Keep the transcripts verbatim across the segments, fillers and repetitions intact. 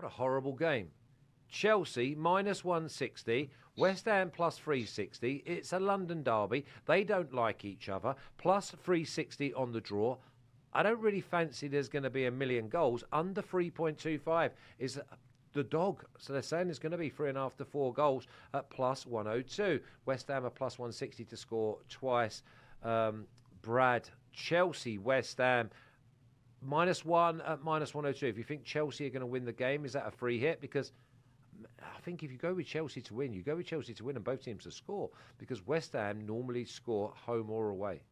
What a horrible game. Chelsea minus one sixty, West Ham plus three sixty. It's a London derby. They don't like each other. Plus three sixty on the draw. I don't really fancy there's going to be a million goals. Under three point two five is the dog. So they're saying it's going to be three and a half to four goals at plus one oh two. West Ham are plus one sixty to score twice. Um, Brad, Chelsea, West Ham. Minus one at minus one oh two. If you think Chelsea are going to win the game, is that a free hit? Because I think if you go with Chelsea to win, you go with Chelsea to win and both teams to score, because West Ham normally score home or away.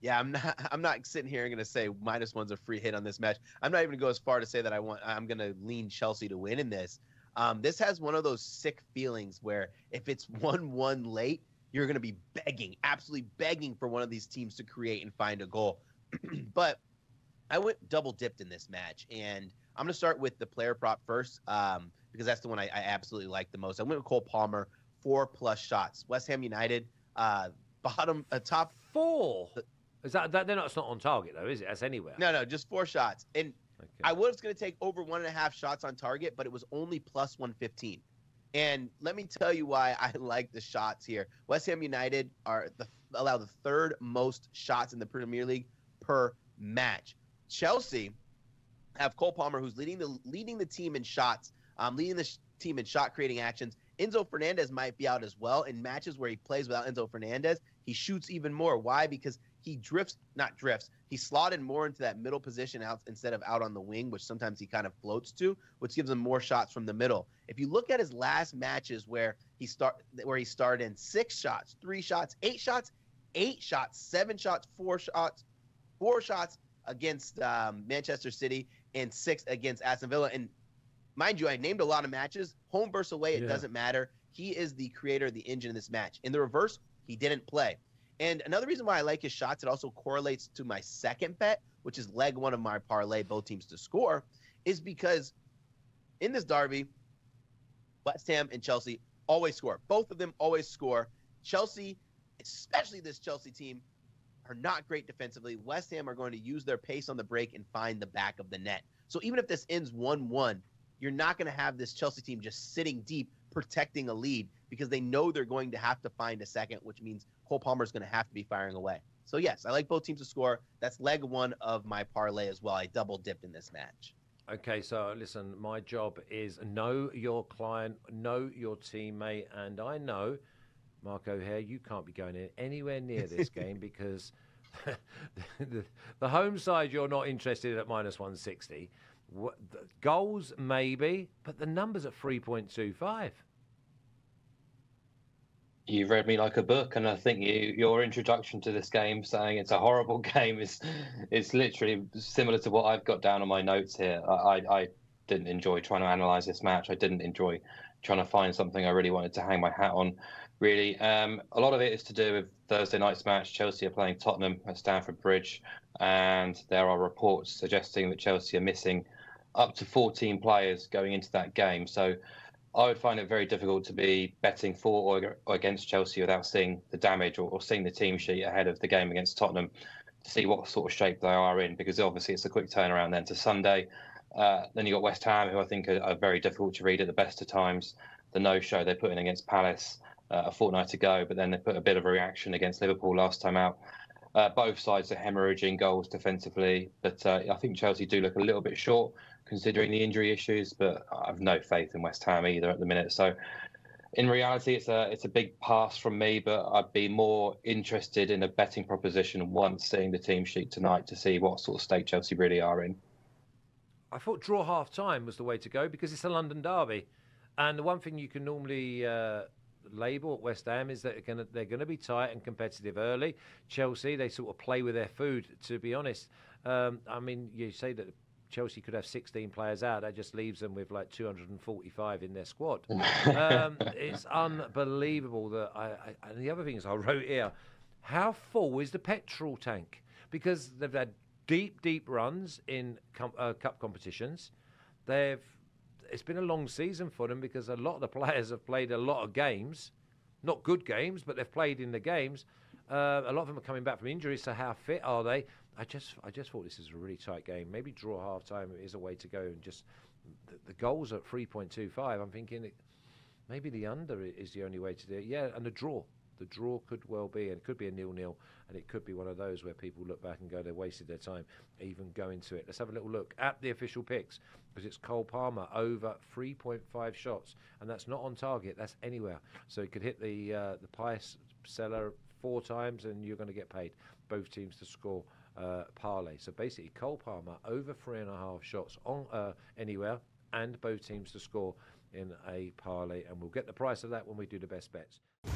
Yeah, I'm not. I'm not sitting here and going to say minus one's a free hit on this match. I'm not even going to go as far to say that I want. I'm going to lean Chelsea to win in this. Um, this has one of those sick feelings where if it's one one late, you're going to be begging, absolutely begging for one of these teams to create and find a goal. But I went double dipped in this match, and I'm going to start with the player prop first, um, because that's the one I, I absolutely like the most. I went with Cole Palmer, four plus shots. West Ham United, uh, bottom, uh, top four. The, is that, that they're not? It's not on target though, is it? That's anywhere. No, no, just four shots. And okay. I was going to take over one and a half shots on target, but it was only plus one fifteen. And let me tell you why I like the shots here. West Ham United are the, allow the third most shots in the Premier League per match. Chelsea have Cole Palmer, who's leading the leading the team in shots, um, leading the sh team in shot-creating actions. Enzo Fernandez might be out as well. In matches where he plays without Enzo Fernandez, he shoots even more. Why? Because he drifts, not drifts, he slotted more into that middle position out instead of out on the wing, which sometimes he kind of floats to, which gives him more shots from the middle. If you look at his last matches where he start where he started in six shots, three shots, eight shots, eight shots, seven shots, four shots, four shots, against um, Manchester City, and six against Aston Villa. And mind you, I named a lot of matches. Home versus away, it yeah. doesn't matter. He is the creator of the engine in this match. In the reverse, he didn't play. And another reason why I like his shots, it also correlates to my second bet, which is leg one of my parlay, both teams to score, is because in this derby, West Ham and Chelsea always score. Both of them always score. Chelsea, especially this Chelsea team, are not great defensively. West Ham are going to use their pace on the break and find the back of the net. So even if this ends one one, you're not going to have this Chelsea team just sitting deep protecting a lead, because they know they're going to have to find a second, which means Cole Palmer is going to have to be firing away. So yes, I like both teams to score. That's leg one of my parlay as well. I double dipped in this match. Okay, so listen, my job is know your client, know your teammate, and I know Mark O'Hare, you can't be going in anywhere near this game because the, the, the home side, you're not interested at minus one sixty. What, the goals, maybe, but the numbers at three point two five. You read me like a book, and I think you, your introduction to this game saying it's a horrible game is it's literally similar to what I've got down on my notes here. I, I, I didn't enjoy trying to analyse this match. I didn't enjoy trying to find something I really wanted to hang my hat on. Really, um, a lot of it is to do with Thursday night's match. Chelsea are playing Tottenham at Stanford Bridge, and there are reports suggesting that Chelsea are missing up to fourteen players going into that game. So I would find it very difficult to be betting for or, or against Chelsea without seeing the damage or, or seeing the team sheet ahead of the game against Tottenham to see what sort of shape they are in, because obviously it's a quick turnaround then to Sunday. Uh, then you've got West Ham, who I think are, are very difficult to read at the best of times. The no-show they put in against Palace Uh, a fortnight ago, but then they put a bit of a reaction against Liverpool last time out. Uh, both sides are hemorrhaging goals defensively, but uh, I think Chelsea do look a little bit short considering the injury issues, but I've no faith in West Ham either at the minute. So in reality, it's a, it's a big pass from me, but I'd be more interested in a betting proposition once seeing the team sheet tonight to see what sort of state Chelsea really are in. I thought draw half-time was the way to go because it's a London derby. And the one thing you can normally... Uh... label at West Ham is that they're going, to, they're going to be tight and competitive early. Chelsea, they sort of play with their food, to be honest. Um, I mean, you say that Chelsea could have sixteen players out. That just leaves them with like two hundred forty-five in their squad. um, it's unbelievable. That I, I, and the other thing is I wrote here, how full is the petrol tank? Because they've had deep, deep runs in com uh, cup competitions. They've It's been a long season for them because a lot of the players have played a lot of games. Not good games, but they've played in the games. Uh, a lot of them are coming back from injuries, so how fit are they? I just I just thought this is a really tight game. Maybe draw half-time is a way to go and just the, the goals at three point two five, I'm thinking it, maybe the under is the only way to do it. Yeah, and a draw. The draw could well be, and it could be a nil-nil, and it could be one of those where people look back and go, they wasted their time even going to it. Let's have a little look at the official picks, because it's Cole Palmer over three point five shots, and that's not on target, that's anywhere. So it could hit the, uh, the pie seller four times, and you're going to get paid. Both teams to score uh, parlay. So basically, Cole Palmer over three and a half shots on uh, anywhere, and both teams to score in a parlay, and we'll get the price of that when we do the best bets.